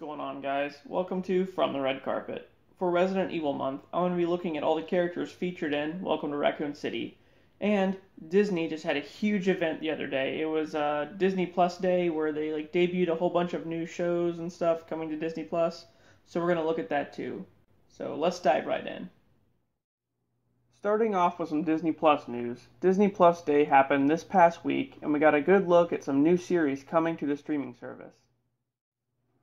going on, guys? Welcome to From the Red Carpet. For Resident Evil Month, I'm going to be looking at all the characters featured in Welcome to Raccoon City. And Disney just had a huge event the other day. It was Disney Plus Day, where they debuted a whole bunch of new shows and stuff coming to Disney Plus. So we're going to look at that too. So let's dive right in. Starting off with some Disney Plus news. Disney Plus Day happened this past week, and we got a good look at some new series coming to the streaming service.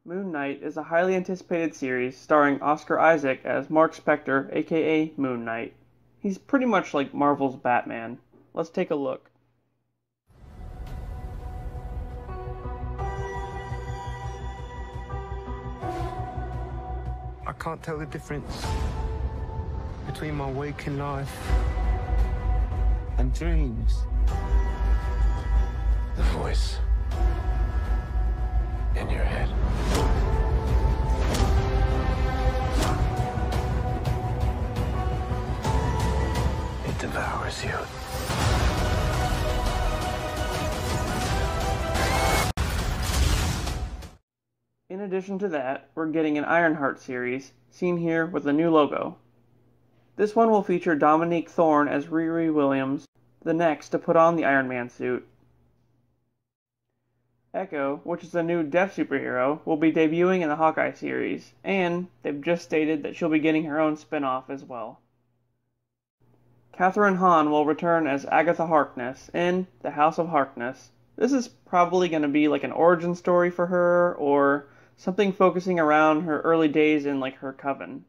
Moon Knight is a highly anticipated series starring Oscar Isaac as Mark Spector, aka Moon Knight. He's pretty much like Marvel's Batman. Let's take a look. I can't tell the difference between my waking life and dreams. The voice in your head. It devours you. In addition to that, we're getting an Ironheart series, seen here with a new logo. This one will feature Dominique Thorne as Riri Williams, the next to put on the Iron Man suit. Echo, which is a new deaf superhero, will be debuting in the Hawkeye series, and they've just stated that she'll be getting her own spin-off as well. Katherine Hahn will return as Agatha Harkness in The House of Harkness. This is probably going to be like an origin story for her, or something focusing around her early days in her coven.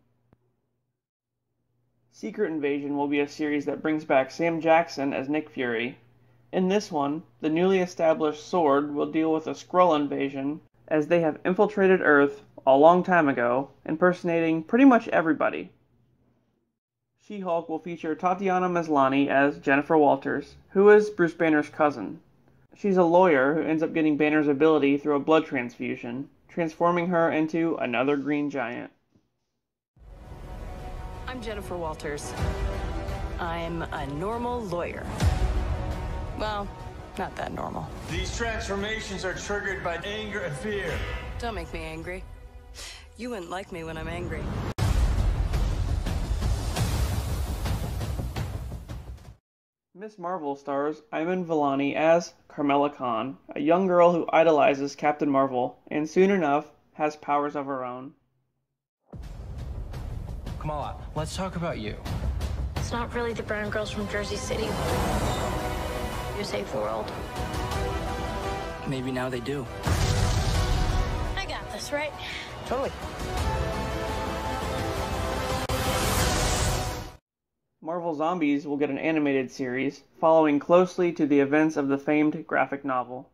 Secret Invasion will be a series that brings back Sam Jackson as Nick Fury. In this one, the newly established Sword will deal with a Skrull invasion, as they have infiltrated Earth a long time ago, impersonating pretty much everybody. She-Hulk will feature Tatiana Maslany as Jennifer Walters, who is Bruce Banner's cousin. She's a lawyer who ends up getting Banner's ability through a blood transfusion, transforming her into another green giant. I'm Jennifer Walters. I'm a normal lawyer. Well, not that normal. These transformations are triggered by anger and fear. Don't make me angry. You wouldn't like me when I'm angry. Miss Marvel stars Iman Vellani as Kamala Khan, a young girl who idolizes Captain Marvel, and soon enough has powers of her own. Kamala, let's talk about you. It's not really the brown girls from Jersey City who saved the world. Maybe now they do. I got this, right? Totally. Marvel Zombies will get an animated series following closely to the events of the famed graphic novel.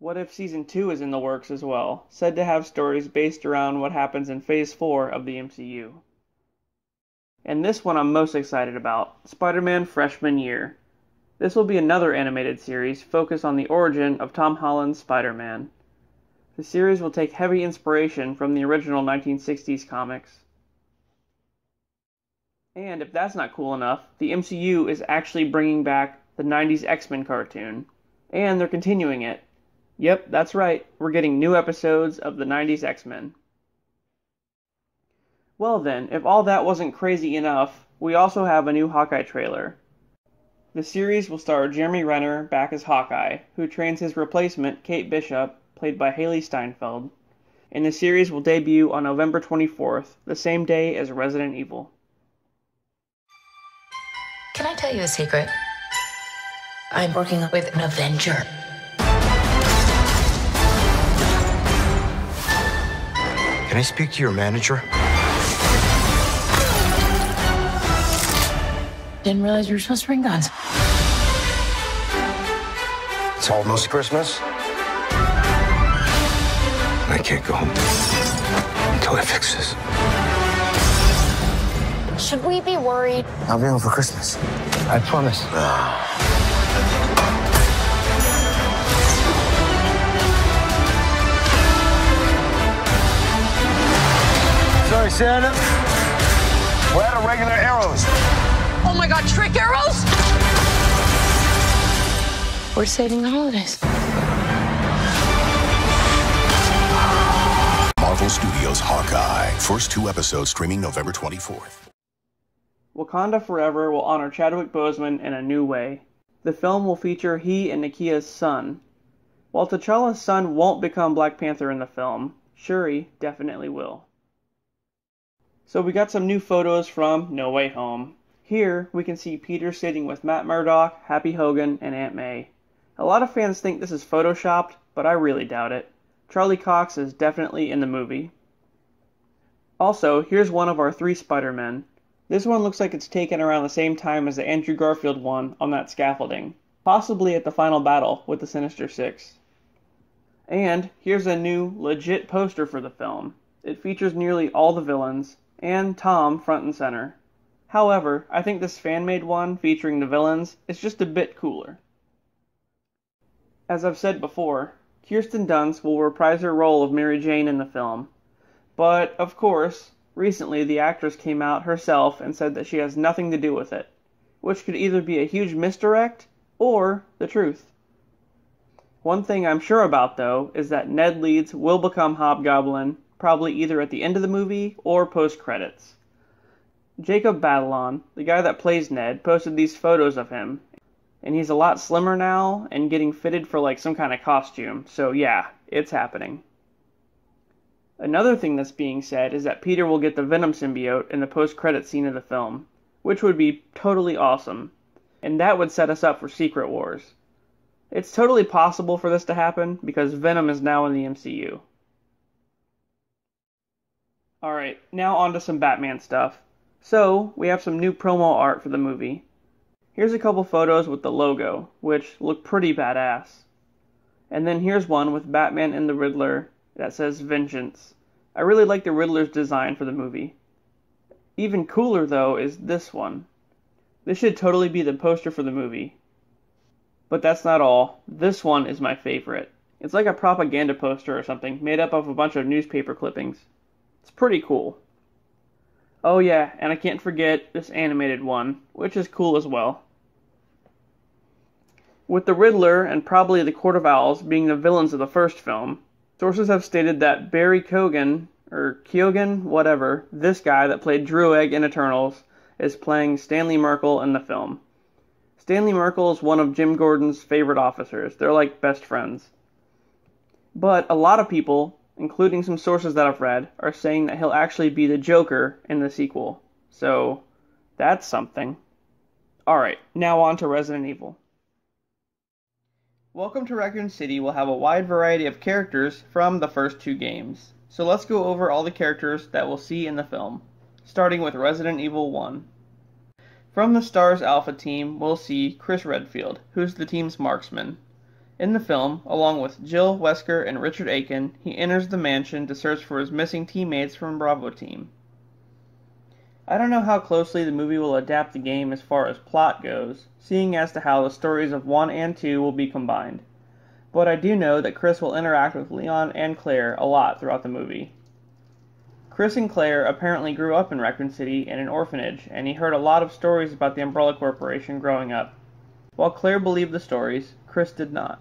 What If Season 2 is in the works as well, said to have stories based around what happens in Phase 4 of the MCU. And this one I'm most excited about, Spider-Man Freshman Year. This will be another animated series focused on the origin of Tom Holland's Spider-Man. The series will take heavy inspiration from the original 1960s comics. And if that's not cool enough, the MCU is actually bringing back the 90s X-Men cartoon, and they're continuing it. Yep, that's right, we're getting new episodes of the 90s X-Men. Well then, if all that wasn't crazy enough, we also have a new Hawkeye trailer. The series will star Jeremy Renner back as Hawkeye, who trains his replacement, Kate Bishop, played by Haley Steinfeld, and the series will debut on November 24th, the same day as Resident Evil. Can I tell you a secret? I'm working with an Avenger. Can I speak to your manager? Didn't realize you were supposed to bring guns. It's almost Christmas. I can't go home until I fix this. Should we be worried? I'll be home for Christmas. I promise. Sorry, Santa. We're out of regular arrows. Oh my God, trick arrows? We're saving the holidays. Studios' Hawkeye. First two episodes streaming November 24th. Wakanda Forever will honor Chadwick Boseman in a new way. The film will feature he and Nakia's son. While T'Challa's son won't become Black Panther in the film, Shuri definitely will. So we got some new photos from No Way Home. Here, we can see Peter sitting with Matt Murdock, Happy Hogan, and Aunt May. A lot of fans think this is photoshopped, but I really doubt it. Charlie Cox is definitely in the movie. Also, here's one of our three Spider-Men. This one looks like it's taken around the same time as the Andrew Garfield one on that scaffolding, possibly at the final battle with the Sinister Six. And here's a new, legit poster for the film. It features nearly all the villains, and Tom front and center. However, I think this fan-made one featuring the villains is just a bit cooler. As I've said before, Kirsten Dunst will reprise her role of Mary Jane in the film. But, of course, recently the actress came out herself and said that she has nothing to do with it, which could either be a huge misdirect or the truth. One thing I'm sure about, though, is that Ned Leeds will become Hobgoblin, probably either at the end of the movie or post-credits. Jacob Batalon, the guy that plays Ned, posted these photos of him, and he's a lot slimmer now and getting fitted for like some kind of costume, so yeah, it's happening. Another thing that's being said is that Peter will get the Venom symbiote in the post-credit scene of the film, which would be totally awesome, and that would set us up for Secret Wars. It's totally possible for this to happen because Venom is now in the MCU. Alright, now on to some Batman stuff. So, we have some new promo art for the movie. Here's a couple photos with the logo, which look pretty badass. And then here's one with Batman and the Riddler that says Vengeance. I really like the Riddler's design for the movie. Even cooler, though, is this one. This should totally be the poster for the movie. But that's not all. This one is my favorite. It's like a propaganda poster or something, made up of a bunch of newspaper clippings. It's pretty cool. Oh yeah, and I can't forget this animated one, which is cool as well. With the Riddler and probably the Court of Owls being the villains of the first film, sources have stated that Barry Keoghan, or Keoghan, whatever, this guy that played Druig in Eternals, is playing Stanley Merkle in the film. Stanley Merkle is one of Jim Gordon's favorite officers. They're like best friends. But a lot of people, including some sources that I've read, are saying that he'll actually be the Joker in the sequel. So, that's something. Alright, now on to Resident Evil. Welcome to Raccoon City will have a wide variety of characters from the first two games. So let's go over all the characters that we'll see in the film, starting with Resident Evil 1. From the S.T.A.R.S. Alpha team, we'll see Chris Redfield, who's the team's marksman. In the film, along with Jill Wesker and Richard Aiken, he enters the mansion to search for his missing teammates from Bravo Team. I don't know how closely the movie will adapt the game as far as plot goes, seeing as to how the stories of 1 and 2 will be combined. But I do know that Chris will interact with Leon and Claire a lot throughout the movie. Chris and Claire apparently grew up in Raccoon City in an orphanage, and he heard a lot of stories about the Umbrella Corporation growing up. While Claire believed the stories, Chris did not.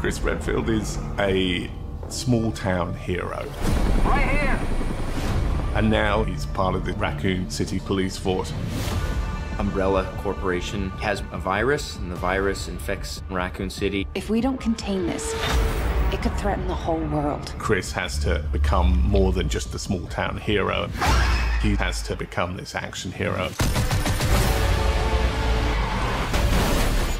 Chris Redfield is a small-town hero. Right here! And now he's part of the Raccoon City Police Force. Umbrella Corporation has a virus, and the virus infects Raccoon City. If we don't contain this, it could threaten the whole world. Chris has to become more than just the small-town hero. He has to become this action hero.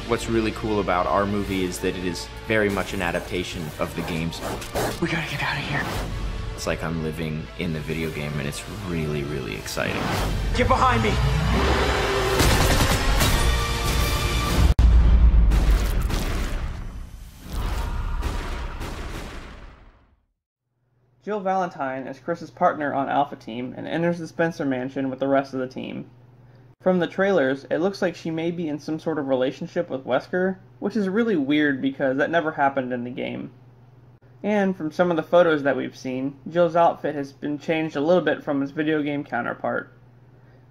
What's really cool about our movie is that it is very much an adaptation of the games. We gotta get out of here. It's like I'm living in the video game, and it's really, really exciting. Get behind me! Jill Valentine is Chris's partner on Alpha Team and enters the Spencer Mansion with the rest of the team. From the trailers, it looks like she may be in some sort of relationship with Wesker, which is really weird because that never happened in the game. And from some of the photos that we've seen, Jill's outfit has been changed a little bit from his video game counterpart.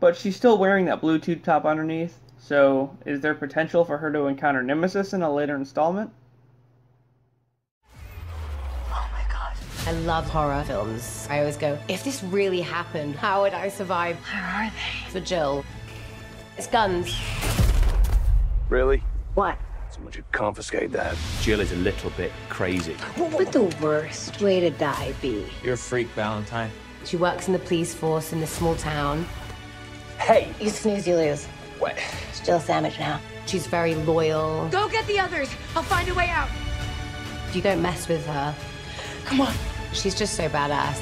But she's still wearing that blue tube top underneath, so is there potential for her to encounter Nemesis in a later installment? Oh my I love horror films. I always go, if this really happened, how would I survive? Where are they? For Jill, it's guns. Really? What? Someone should confiscate that. Jill is a little bit crazy. What would the worst way to die be? You're a freak, Valentine. She works in the police force in this small town. Hey! You snooze, you lose. What? It's Jill Sandwich now. She's very loyal. Go get the others! I'll find a way out! You don't mess with her. Come on. She's just so badass.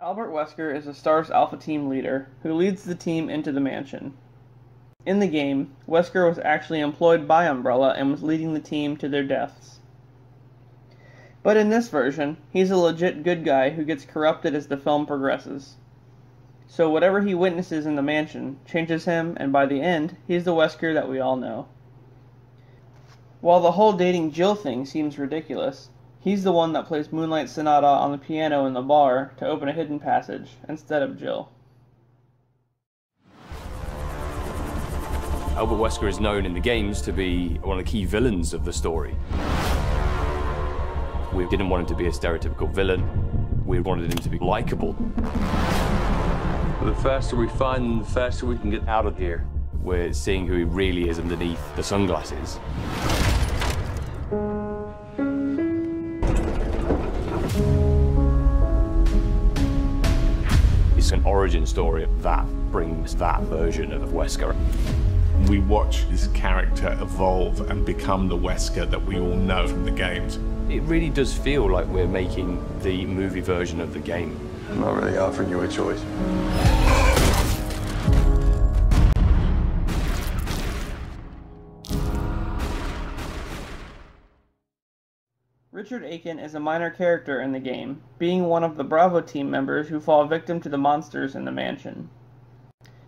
Albert Wesker is a S.T.A.R.S. Alpha Team leader who leads the team into the mansion. In the game, Wesker was actually employed by Umbrella and was leading the team to their deaths. But in this version, he's a legit good guy who gets corrupted as the film progresses. So whatever he witnesses in the mansion changes him, and by the end, he's the Wesker that we all know. While the whole dating Jill thing seems ridiculous, he's the one that plays Moonlight Sonata on the piano in the bar to open a hidden passage, instead of Jill. Albert Wesker is known in the games to be one of the key villains of the story. We didn't want him to be a stereotypical villain. We wanted him to be likable. The faster we find him, the faster we can get out of here. We're seeing who he really is underneath the sunglasses. An origin story that brings that version of Wesker. We watch this character evolve and become the Wesker that we all know from the games. It really does feel like we're making the movie version of the game. I'm not really offering you a choice. Richard Aiken is a minor character in the game, being one of the Bravo team members who fall victim to the monsters in the mansion.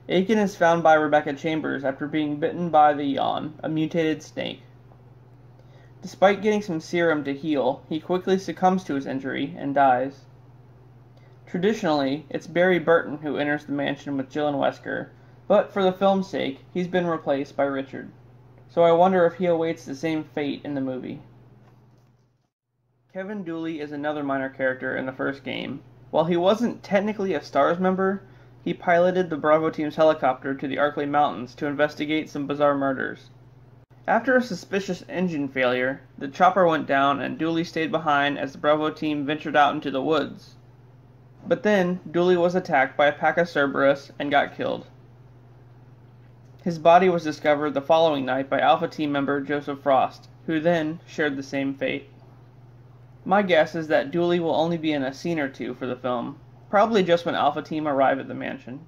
Aiken is found by Rebecca Chambers after being bitten by the Yawn, a mutated snake. Despite getting some serum to heal, he quickly succumbs to his injury and dies. Traditionally, it's Barry Burton who enters the mansion with Jill and Wesker, but for the film's sake, he's been replaced by Richard. So I wonder if he awaits the same fate in the movie. Kevin Dooley is another minor character in the first game. While he wasn't technically a S.T.A.R.S. member, he piloted the Bravo team's helicopter to the Arklay Mountains to investigate some bizarre murders. After a suspicious engine failure, the chopper went down and Dooley stayed behind as the Bravo team ventured out into the woods. But then, Dooley was attacked by a pack of Cerberus and got killed. His body was discovered the following night by Alpha team member Joseph Frost, who then shared the same fate. My guess is that Dooley will only be in a scene or two for the film, probably just when Alpha Team arrive at the mansion.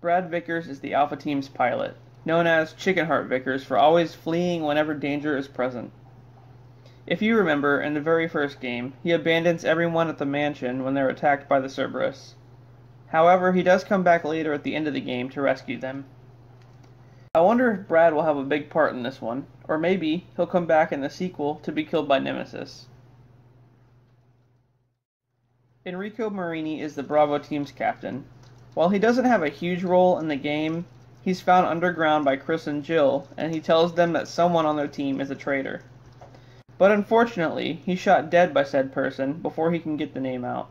Brad Vickers is the Alpha Team's pilot, known as Chickenheart Vickers for always fleeing whenever danger is present. If you remember, in the very first game, he abandons everyone at the mansion when they're attacked by the Cerberus. However, he does come back later at the end of the game to rescue them. I wonder if Brad will have a big part in this one, or maybe he'll come back in the sequel to be killed by Nemesis. Enrico Marini is the Bravo team's captain. While he doesn't have a huge role in the game, he's found underground by Chris and Jill, and he tells them that someone on their team is a traitor. But unfortunately, he's shot dead by said person before he can get the name out.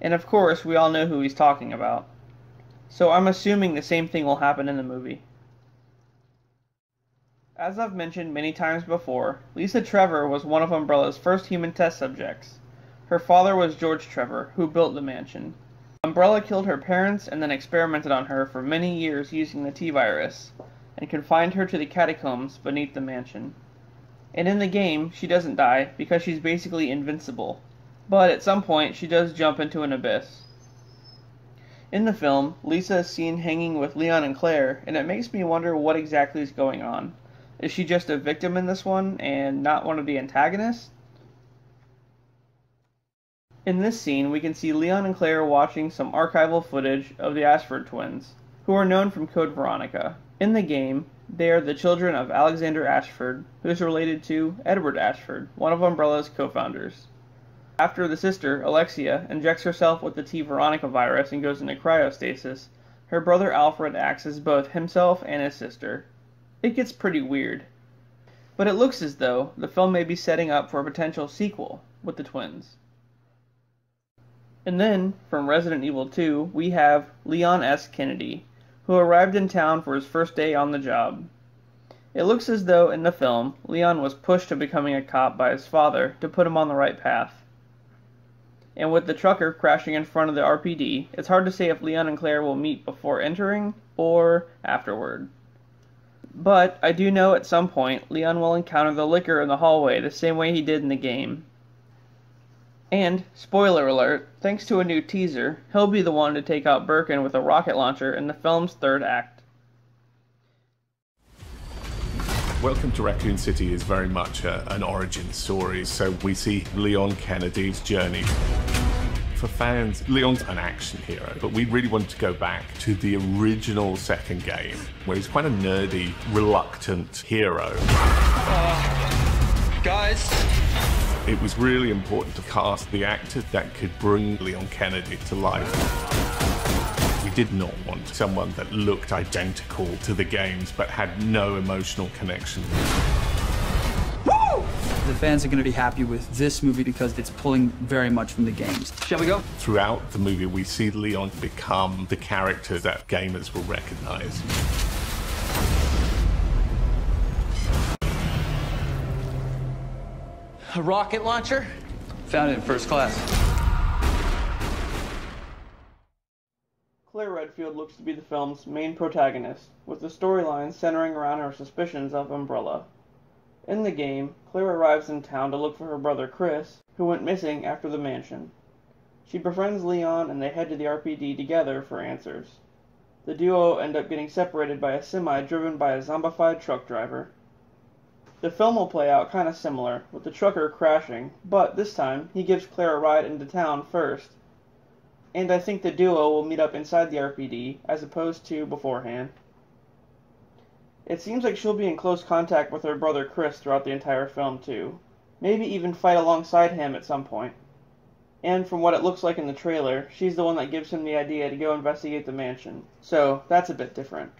And of course, we all know who he's talking about. So I'm assuming the same thing will happen in the movie. As I've mentioned many times before, Lisa Trevor was one of Umbrella's first human test subjects. Her father was George Trevor, who built the mansion. Umbrella killed her parents and then experimented on her for many years using the T-virus, and confined her to the catacombs beneath the mansion. And in the game, she doesn't die because she's basically invincible, but at some point she does jump into an abyss. In the film, Lisa is seen hanging with Leon and Claire, and it makes me wonder what exactly is going on. Is she just a victim in this one, and not one of the antagonists? In this scene, we can see Leon and Claire watching some archival footage of the Ashford twins, who are known from Code Veronica. In the game, they are the children of Alexander Ashford, who is related to Edward Ashford, one of Umbrella's co-founders. After the sister, Alexia, injects herself with the T-Veronica virus and goes into cryostasis, Her brother Alfred acts as both himself and his sister. It gets pretty weird. But it looks as though the film may be setting up for a potential sequel with the twins. And then, from Resident Evil 2, we have Leon S. Kennedy, who arrived in town for his first day on the job. It looks as though, in the film, Leon was pushed to becoming a cop by his father to put him on the right path. And with the trucker crashing in front of the RPD, it's hard to say if Leon and Claire will meet before entering or afterward. But I do know at some point Leon will encounter the Licker in the hallway the same way he did in the game. And, spoiler alert, thanks to a new teaser, he'll be the one to take out Birkin with a rocket launcher in the film's third act. Welcome to Raccoon City is very much an origin story, so we see Leon Kennedy's journey. For fans, Leon's an action hero, but we really wanted to go back to the original second game, where he's quite a nerdy, reluctant hero. Guys? It was really important to cast the actor that could bring Leon Kennedy to life. We did not want someone that looked identical to the games but had no emotional connection. Woo! The fans are going to be happy with this movie because it's pulling very much from the games. Shall we go? Throughout the movie, we see Leon become the character that gamers will recognize. A rocket launcher? Found it in first class. Claire Redfield looks to be the film's main protagonist, with the storyline centering around her suspicions of Umbrella. In the game, Claire arrives in town to look for her brother Chris, who went missing after the mansion. She befriends Leon and they head to the RPD together for answers. The duo end up getting separated by a semi driven by a zombified truck driver. The film will play out kind of similar, with the trucker crashing, but this time he gives Claire a ride into town first. And I think the duo will meet up inside the RPD, as opposed to beforehand. It seems like she'll be in close contact with her brother Chris throughout the entire film, too. Maybe even fight alongside him at some point. And from what it looks like in the trailer, she's the one that gives him the idea to go investigate the mansion. So, that's a bit different.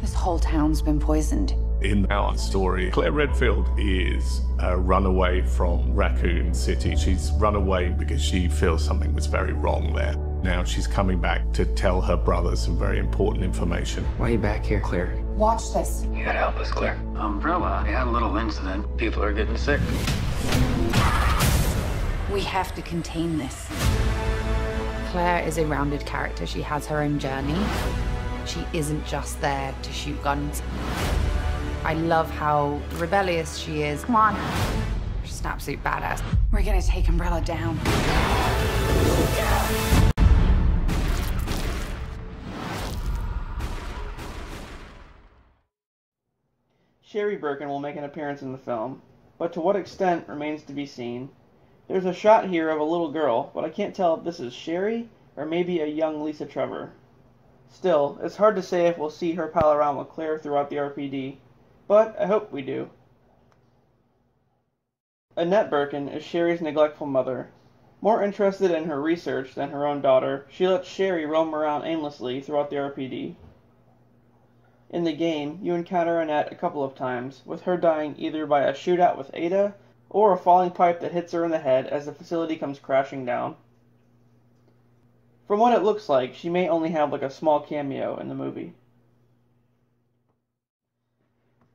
This whole town's been poisoned. In our story, Claire Redfield is a runaway from Raccoon City. She's run away because she feels something was very wrong there. Now she's coming back to tell her brother some very important information. Why are you back here, Claire? Watch this. You gotta help us, Claire. Umbrella, we had a little incident. People are getting sick. We have to contain this. Claire is a rounded character. She has her own journey. She isn't just there to shoot guns. I love how rebellious she is. Come on. She's an absolute badass. We're gonna take Umbrella down. Sherry Birkin will make an appearance in the film, but to what extent remains to be seen. There's a shot here of a little girl, but I can't tell if this is Sherry or maybe a young Lisa Trevor. Still, it's hard to say if we'll see her pal around with Claire throughout the RPD. But I hope we do. Annette Birkin is Sherry's neglectful mother. More interested in her research than her own daughter, she lets Sherry roam around aimlessly throughout the RPD. In the game, you encounter Annette a couple of times, with her dying either by a shootout with Ada, or a falling pipe that hits her in the head as the facility comes crashing down. From what it looks like, she may only have like a small cameo in the movie.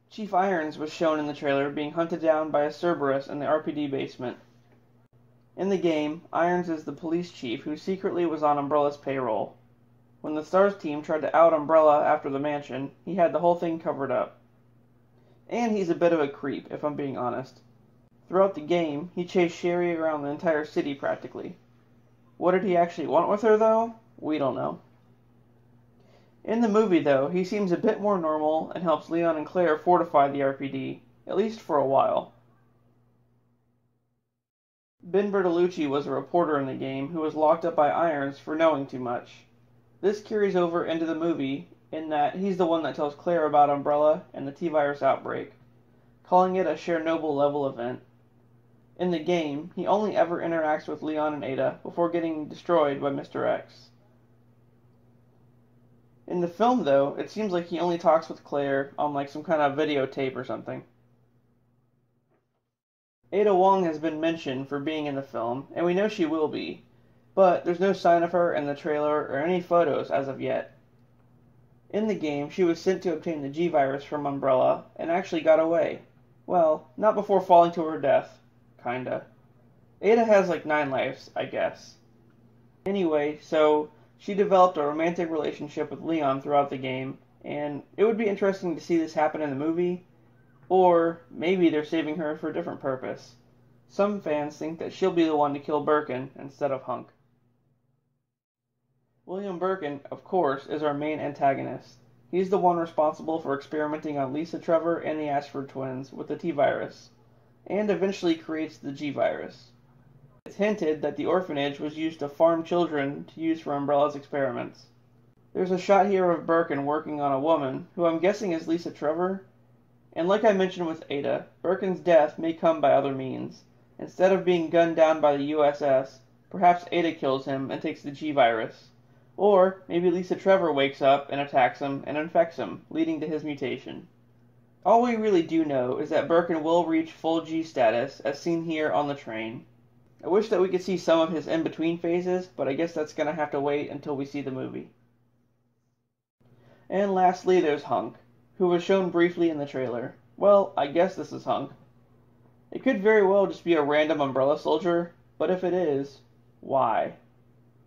Chief Irons was shown in the trailer being hunted down by a Cerberus in the RPD basement. In the game, Irons is the police chief who secretly was on Umbrella's payroll. When the S.T.A.R.S. team tried to out Umbrella after the mansion, he had the whole thing covered up. And he's a bit of a creep, if I'm being honest. Throughout the game, he chased Sherry around the entire city practically. What did he actually want with her, though? We don't know. In the movie, though, he seems a bit more normal and helps Leon and Claire fortify the RPD, at least for a while. Ben Bertolucci was a reporter in the game who was locked up by Irons for knowing too much. This carries over into the movie in that he's the one that tells Claire about Umbrella and the T-virus outbreak, calling it a Chernobyl-level event. In the game, he only ever interacts with Leon and Ada before getting destroyed by Mr. X. In the film, though, it seems like he only talks with Claire on like some kind of videotape or something. Ada Wong has been mentioned for being in the film, and we know she will be, but there's no sign of her in the trailer or any photos as of yet. In the game, she was sent to obtain the G-Virus from Umbrella and actually got away. Well, not before falling to her death. Kinda. Ada has like 9 lives, I guess. Anyway, so she developed a romantic relationship with Leon throughout the game, and it would be interesting to see this happen in the movie, or maybe they're saving her for a different purpose. Some fans think that she'll be the one to kill Birkin instead of Hunk. William Birkin, of course, is our main antagonist. He's the one responsible for experimenting on Lisa Trevor and the Ashford twins with the T-Virus, and eventually creates the G-Virus. It's hinted that the orphanage was used to farm children to use for Umbrella's experiments. There's a shot here of Birkin working on a woman, who I'm guessing is Lisa Trevor, and like I mentioned with Ada, Birkin's death may come by other means. Instead of being gunned down by the USS, perhaps Ada kills him and takes the G-Virus. Or maybe Lisa Trevor wakes up and attacks him and infects him, leading to his mutation. All we really do know is that Birkin will reach full G status, as seen here on the train. I wish that we could see some of his in-between phases, but I guess that's going to have to wait until we see the movie. And lastly, there's Hunk, who was shown briefly in the trailer. Well, I guess this is Hunk. It could very well just be a random Umbrella soldier, but if it is, why?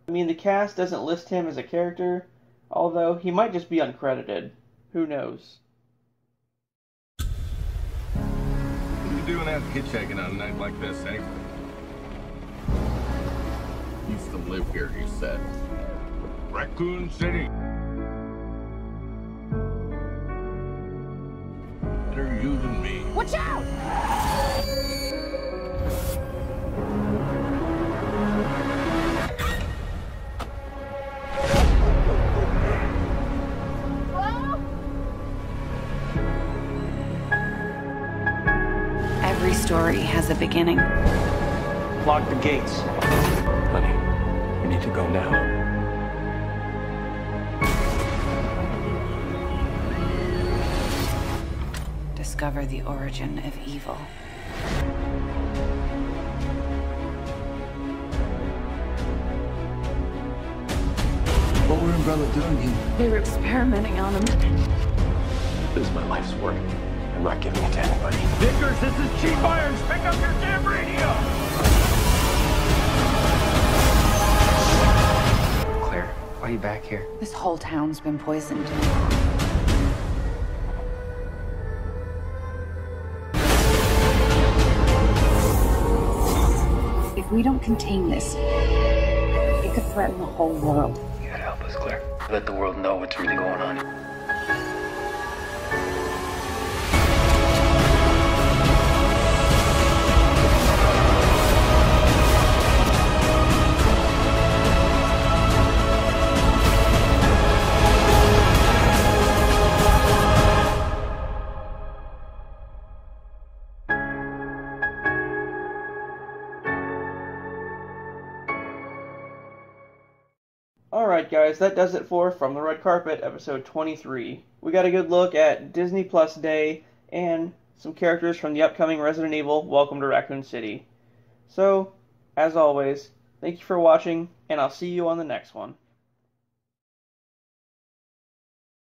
I mean, the cast doesn't list him as a character, although he might just be uncredited. Who knows? What are you doing out hitchhiking on a night like this, anyway? Used to live here, you said. Raccoon City. They're using me. Watch out! Story has a beginning. Lock the gates. Honey, we need to go now. Discover the origin of evil. What were Umbrella doing here? They were experimenting on him. This is my life's work. I'm not giving it to anybody. Vickers, this is Chief Irons. Pick up your damn radio! Claire, why are you back here? This whole town's been poisoned. If we don't contain this, it could threaten the whole world. You gotta help us, Claire. Let the world know what's really going on. Alright guys, that does it for From the Red Carpet, episode 23. We got a good look at Disney Plus Day and some characters from the upcoming Resident Evil Welcome to Raccoon City. So, as always, thank you for watching, and I'll see you on the next one.